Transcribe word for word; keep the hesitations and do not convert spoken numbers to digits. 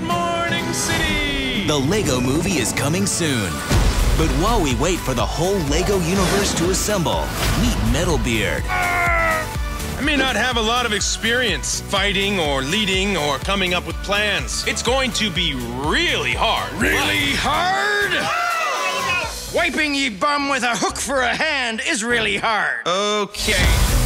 Good morning, city! The LEGO movie is coming soon. But while we wait for the whole LEGO universe to assemble, meet Metalbeard. I may not have a lot of experience fighting or leading or coming up with plans. It's going to be really hard. Really hard? Ah! Wiping ye bum with a hook for a hand is really hard. Okay.